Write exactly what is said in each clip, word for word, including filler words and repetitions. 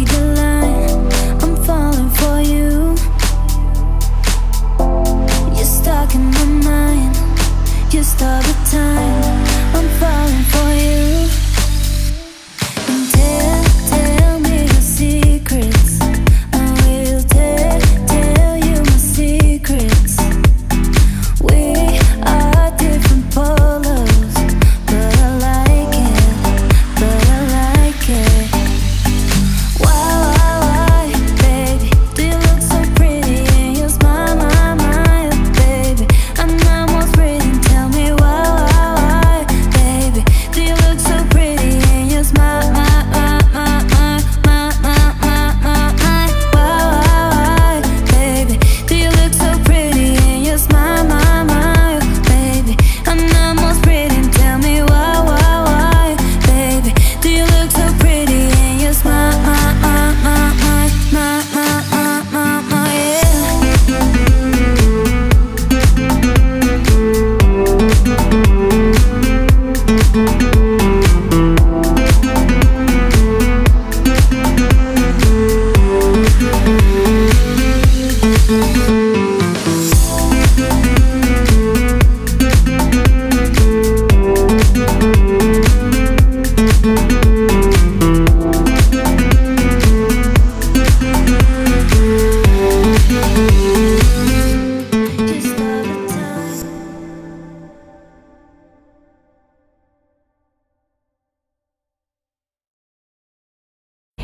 made the line, I'm falling for you. You're stuck in my mind, you're stuck with time, I'm falling for you. And tell, tell me your secrets, I will tell, tell you my secrets. We are different polos, but I like it, but I like it.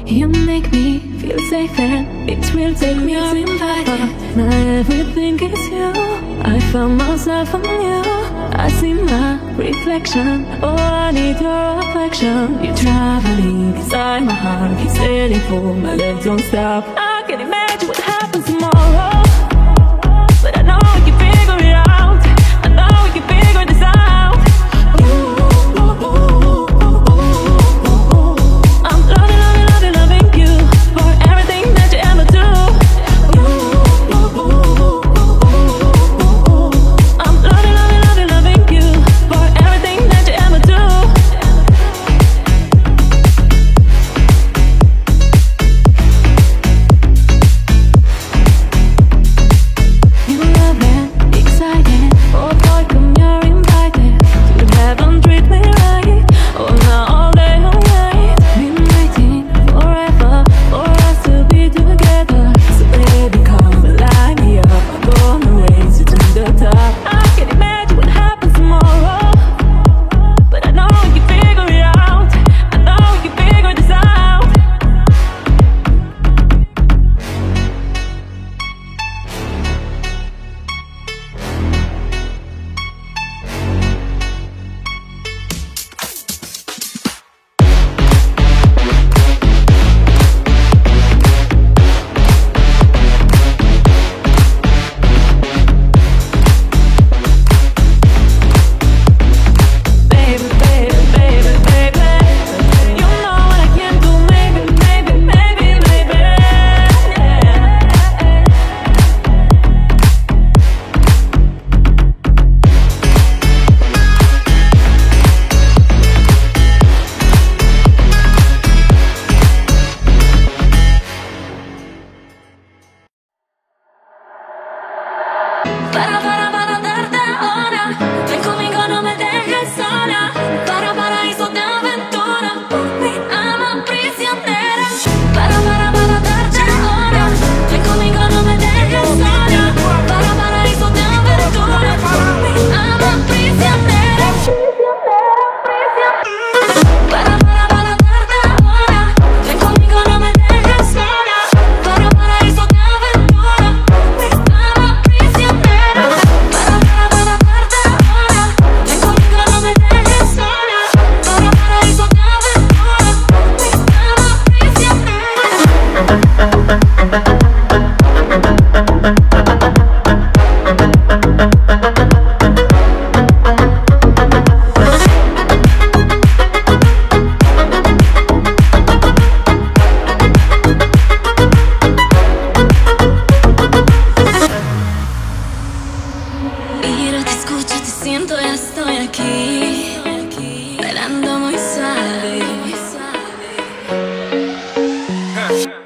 You make me feel safe and it will take me to invited. My everything is you, I found myself on you. I see my reflection, oh I need your affection. You're traveling inside my heart, keep sailing for my legs don't stop. I can imagine what happens tomorrow, but I know I can figure it out. I know I can figure this out.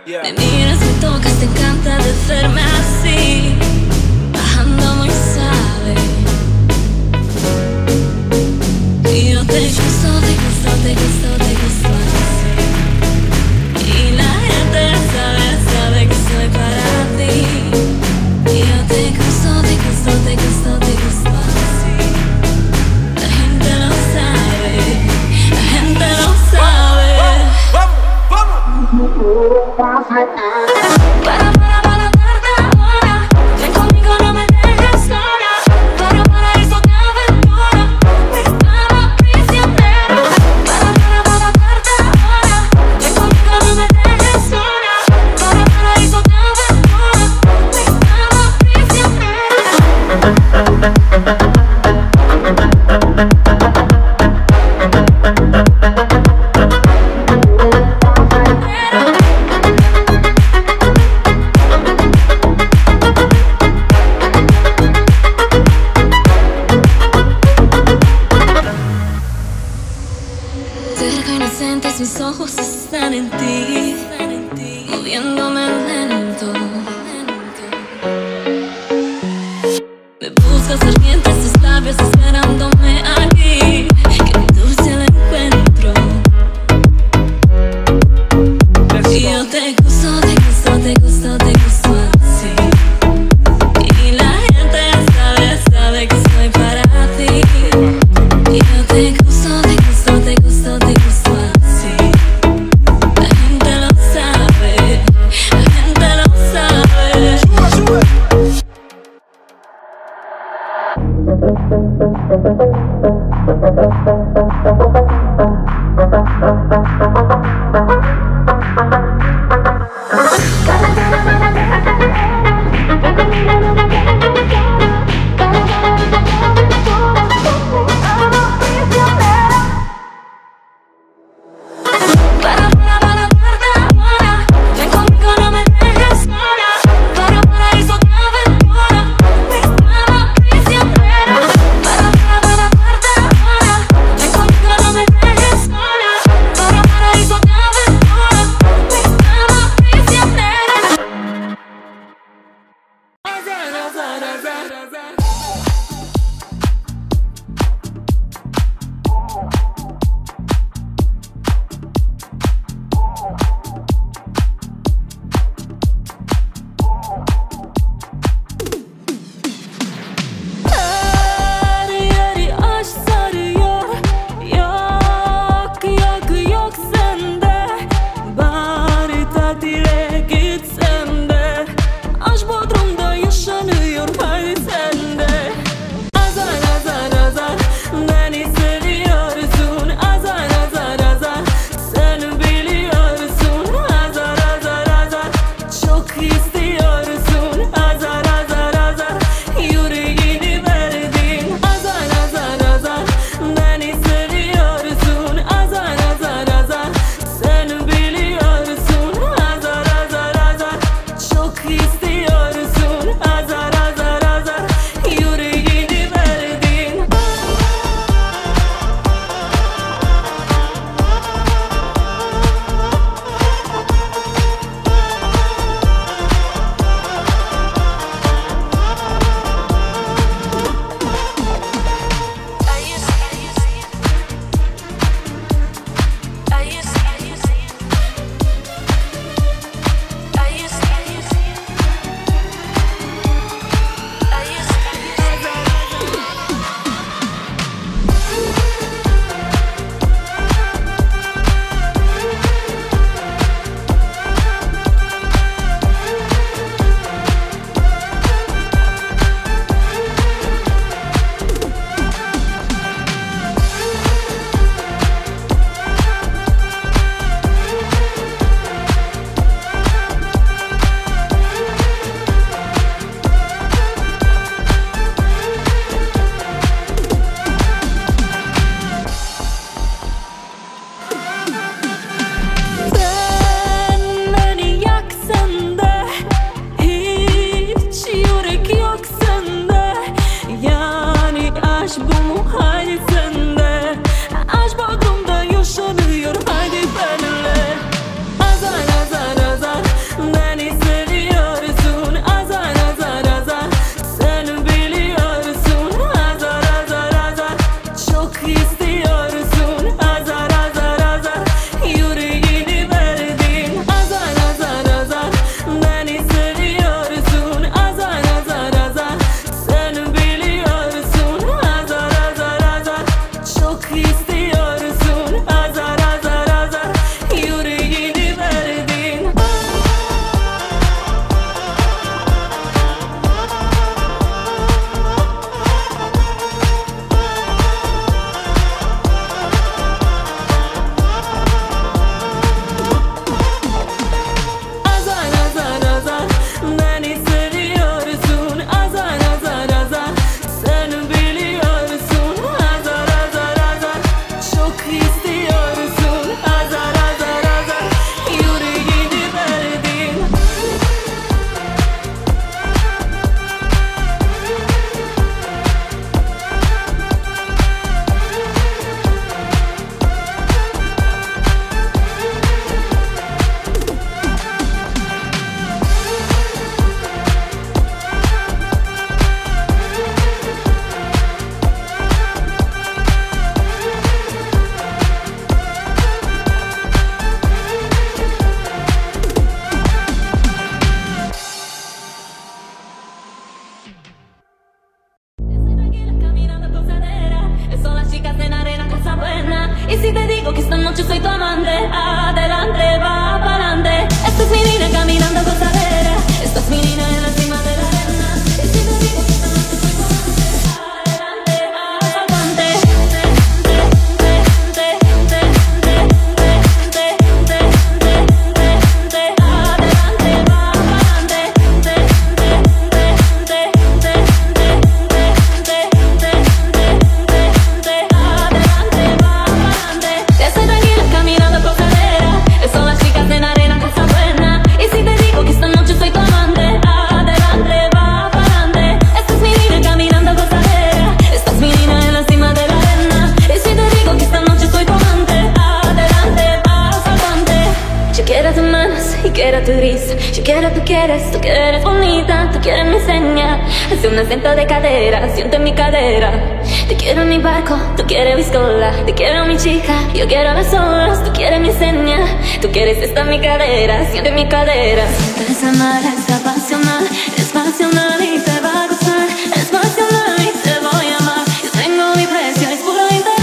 yeah. Me miras, me tocas, te encanta de verme así, bajando muy suave. Y yo te gusto, te gusto, te gusto, te gusto así. Y la gente sabe, sabe que soy para ti. Y yo te gusto, te gusto, te gusto, te gusto así. La gente lo sabe, la gente lo sabe. Para, para, para, para ahora. Ven conmigo, no me dejes sola. Para, para, eso te aventura. Te estaba prisionera. Para, para, para, para ahora. Ven conmigo, no me dejes sola. Para, para, eso te aventura. Te estaba prisionera. Mis ojos están en ti, moviéndome lento. Me buscas ardientes tus labios, esperándome aquí. Qué dulce el encuentro. Y yo te gusto, te gusto, te gusto, te gusto así. Y la gente sabe, sabe que soy para ti. Y yo te gusto, te gusto, te gusto, te gusto. Thank you. tú quieras turista, yo quiero, tú quieres, tú quieres bonita, tú quieres me enseña, hace un acento de cadera, siente mi cadera. Te quiero en mi barco, tú quieres mi escola, te quiero mi chica, yo quiero las olas, tú quieres me enseña, tú quieres esta mi cadera, siente mi cadera. Es amar, es apasional, es pasional y te va a gustar, es pasional y te voy a amar. Yo tengo mi precio, es puro interés.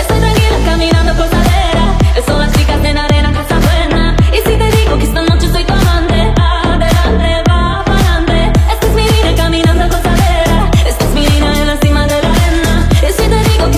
Estoy tranquila caminando por cadera, son las chicas de la arena, casa buena. Y si te digo que esta noche soy tu amante, adelante, va pa'lante. Esta es mi vida caminando por cadera, esta es mi vida en la cima de la arena. Y si te digo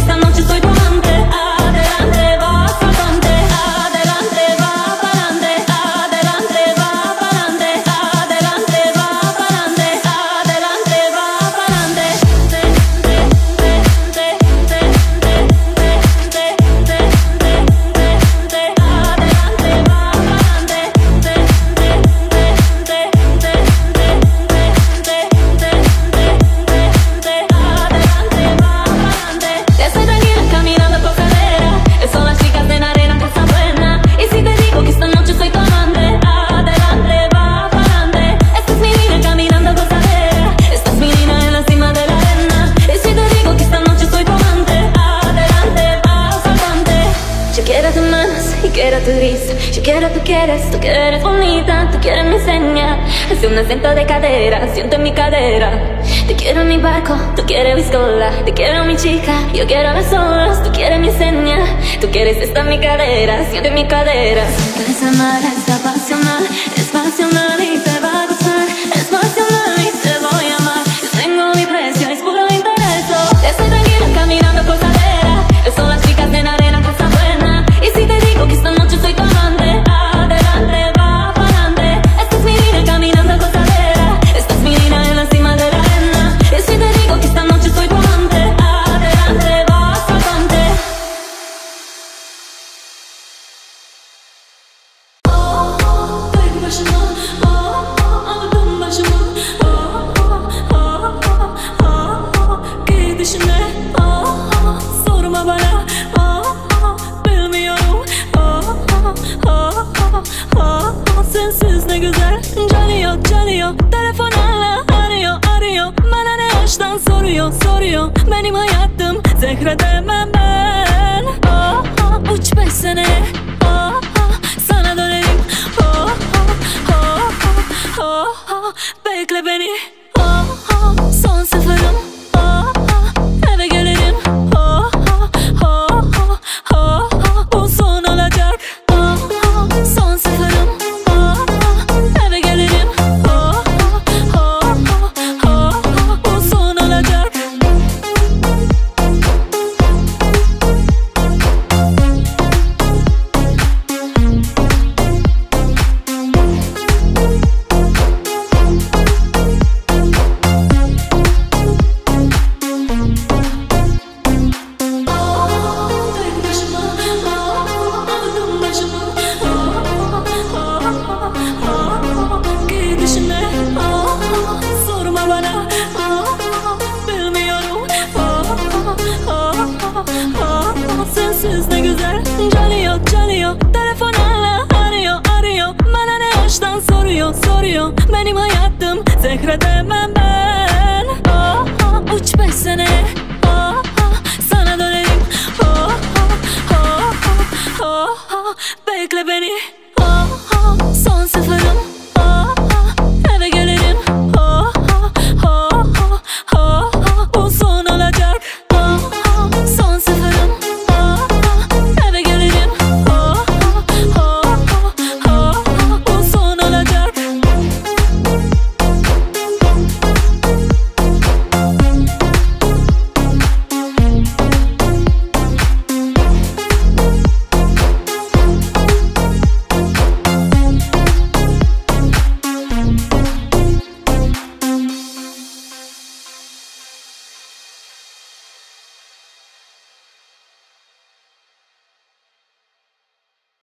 que esta noche soy tu amante, adelante, va pa'lante, adelante, va pa'lante, adelante, va pa'lante, adelante, va pa'lante, adelante, va pa'lante. Estoy tranquila caminando por cadera, son las chicas de la arena, casa buena. Y si te digo que esta noche soy tu amante, adelante, va pa'lante. Esta es mi vida caminando por cadera, esta es mi vida en la cima de la arena. Y si te digo que esta noche soy tu amante, adelante, va pa'lante. Yo quiero tus manos y quiero tu risa, yo quiero, tú quieres, tú quieres bonita, tú quieres mi seña, hace un acento de cadera, siento en mi cadera. Te quiero en mi barco, tú quieres mi escola, te quiero mi chica, yo quiero las olas, tú quieres mi seña, tú quieres esta mi cadera, siente mi cadera. Es amar, es apasional, es pasional y te va a gustar, es pasional y te voy a amar. Yo tengo mi precio, es puro interés. Estoy tranquila caminando por cadera, son las chicas de la arena, casa buena. Y si te digo que esta noche soy tu amante, adelante, va pa'lante. Esta es mi vida caminando por cadera, esta es mi vida en la cima de la arena. Y si te digo que esta noche soy tu amante, adelante, va pa'lante. Oh, baby, what you want? Oh, oh, I'm a woman, what you want? Oh, oh, oh, oh, oh, oh, give it to me. Oh, oh, sorma bana. Oh, oh, bilmiyorum. Oh, oh, oh, oh, oh, oh, sensiz ne güzel. Canı yok, canı yok. Telefon hala arıyor, arıyor. Bana ne yaştan soruyor, soruyor. Benim hayatım zehredemem ben. Oh, oh, uç beş sene. Oh, oh, sana dönerim. Oh, oh, oh, oh, oh, oh, bekle beni. Oh, oh, son sıfırım. Oh, oh, eve gelirim. Oh, oh, oh, oh, oh, oh, bu son olacak. Oh, oh, son sıfırım. Oh, oh, eve gelirim. Oh, oh, oh, oh, oh, oh, bu son olacak. Sensiz ne güzel, canı yok, canı yok. Telefon hala arıyor, arıyor. Bana ne yaştan soruyor, soruyor. Benim hayatım zehredemem ben. Oh, oh, uç beş sene. Oh, oh, sana dönerim. Oh, oh, oh, oh, oh, oh, bekle beni.